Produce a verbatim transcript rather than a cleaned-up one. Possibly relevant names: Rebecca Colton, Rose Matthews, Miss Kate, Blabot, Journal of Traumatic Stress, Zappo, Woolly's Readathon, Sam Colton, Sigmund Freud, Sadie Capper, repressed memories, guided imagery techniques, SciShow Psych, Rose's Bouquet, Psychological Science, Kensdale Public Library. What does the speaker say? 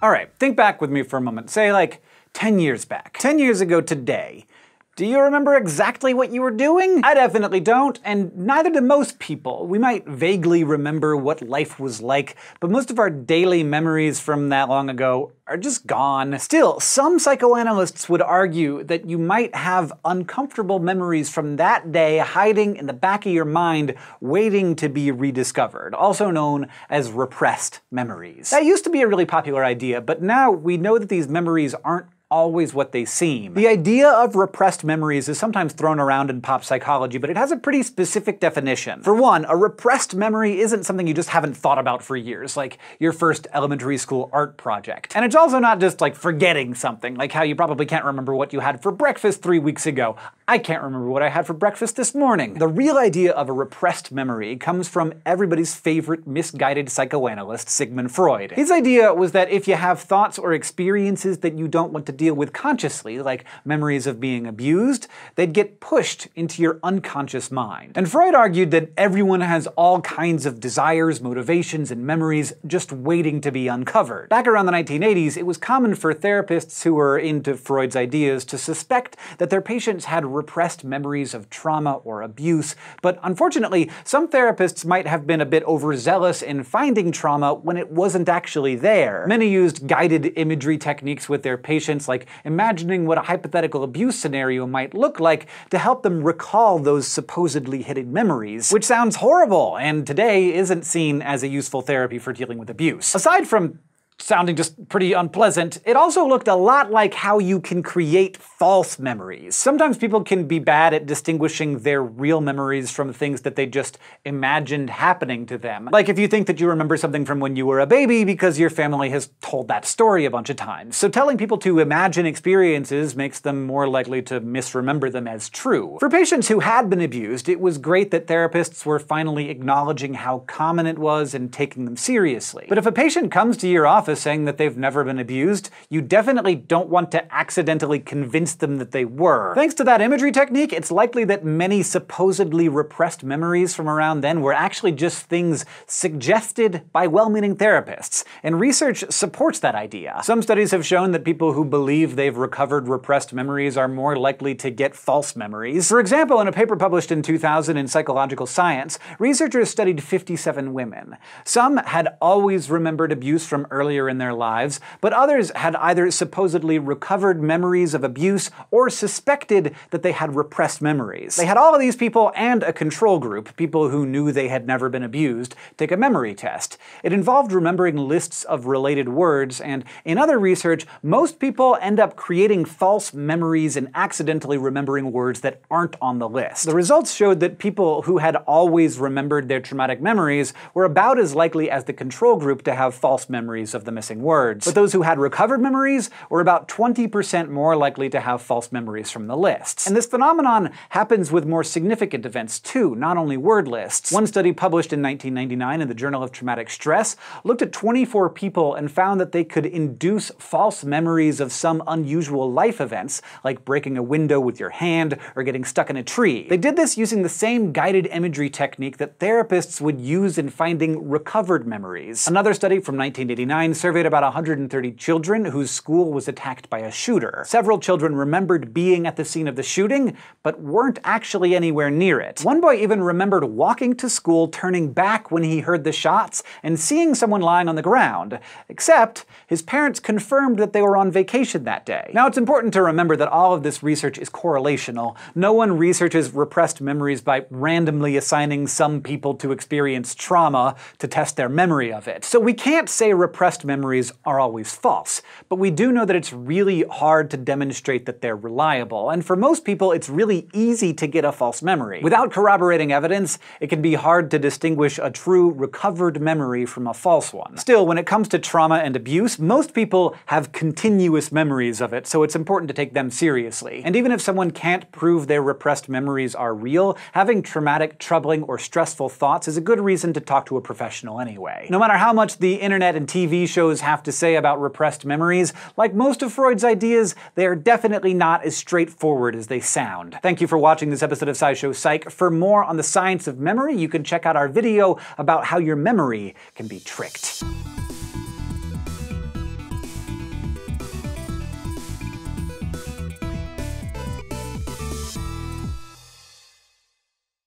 All right, think back with me for a moment. Say like ten years back. ten years ago today. Do you remember exactly what you were doing? I definitely don't, and neither do most people. We might vaguely remember what life was like, but most of our daily memories from that long ago are just gone. Still, some psychoanalysts would argue that you might have uncomfortable memories from that day hiding in the back of your mind, waiting to be rediscovered, also known as repressed memories. That used to be a really popular idea, but now we know that these memories aren't always what they seem. The idea of repressed memories is sometimes thrown around in pop psychology, but it has a pretty specific definition. For one, a repressed memory isn't something you just haven't thought about for years, like your first elementary school art project. And it's also not just like forgetting something, like how you probably can't remember what you had for breakfast three weeks ago. I can't remember what I had for breakfast this morning. The real idea of a repressed memory comes from everybody's favorite misguided psychoanalyst, Sigmund Freud. His idea was that if you have thoughts or experiences that you don't want to deal with consciously, like memories of being abused, they'd get pushed into your unconscious mind. And Freud argued that everyone has all kinds of desires, motivations, and memories just waiting to be uncovered. Back around the nineteen eighties, it was common for therapists who were into Freud's ideas to suspect that their patients had repressed memories of trauma or abuse, but unfortunately, some therapists might have been a bit overzealous in finding trauma when it wasn't actually there. Many used guided imagery techniques with their patients, like imagining what a hypothetical abuse scenario might look like to help them recall those supposedly hidden memories, which sounds horrible and today isn't seen as a useful therapy for dealing with abuse. Aside from sounding just pretty unpleasant, it also looked a lot like how you can create false memories. Sometimes people can be bad at distinguishing their real memories from things that they just imagined happening to them. Like if you think that you remember something from when you were a baby because your family has told that story a bunch of times. So telling people to imagine experiences makes them more likely to misremember them as true. For patients who had been abused, it was great that therapists were finally acknowledging how common it was and taking them seriously. But if a patient comes to your office saying that they've never been abused, you definitely don't want to accidentally convince them that they were. Thanks to that imagery technique, it's likely that many supposedly repressed memories from around then were actually just things suggested by well-meaning therapists, and research supports that idea. Some studies have shown that people who believe they've recovered repressed memories are more likely to get false memories. For example, in a paper published in two thousand in Psychological Science, researchers studied fifty-seven women. Some had always remembered abuse from earlier in their lives, but others had either supposedly recovered memories of abuse or suspected that they had repressed memories. They had all of these people and a control group, people who knew they had never been abused, take a memory test. It involved remembering lists of related words, and in other research, most people end up creating false memories and accidentally remembering words that aren't on the list. The results showed that people who had always remembered their traumatic memories were about as likely as the control group to have false memories of the missing words. But those who had recovered memories were about twenty percent more likely to have false memories from the lists. And this phenomenon happens with more significant events too, not only word lists. One study published in nineteen ninety-nine in the Journal of Traumatic Stress looked at twenty-four people and found that they could induce false memories of some unusual life events, like breaking a window with your hand or getting stuck in a tree. They did this using the same guided imagery technique that therapists would use in finding recovered memories. Another study from nineteen eighty-nine surveyed about one hundred thirty children whose school was attacked by a shooter. Several children remembered being at the scene of the shooting, but weren't actually anywhere near it. One boy even remembered walking to school, turning back when he heard the shots, and seeing someone lying on the ground. Except, his parents confirmed that they were on vacation that day. Now, it's important to remember that all of this research is correlational. No one researches repressed memories by randomly assigning some people to experience trauma to test their memory of it. So we can't say repressed memories are always false, but we do know that it's really hard to demonstrate that they're reliable, and for most people it's really easy to get a false memory. Without corroborating evidence, it can be hard to distinguish a true recovered memory from a false one. Still, when it comes to trauma and abuse, most people have continuous memories of it, so it's important to take them seriously. And even if someone can't prove their repressed memories are real, having traumatic, troubling, or stressful thoughts is a good reason to talk to a professional anyway. No matter how much the internet and T V shows have to say about repressed memories, like most of Freud's ideas, they are definitely not as straightforward as they sound. Thank you for watching this episode of SciShow Psych. For more on the science of memory, you can check out our video about how your memory can be tricked.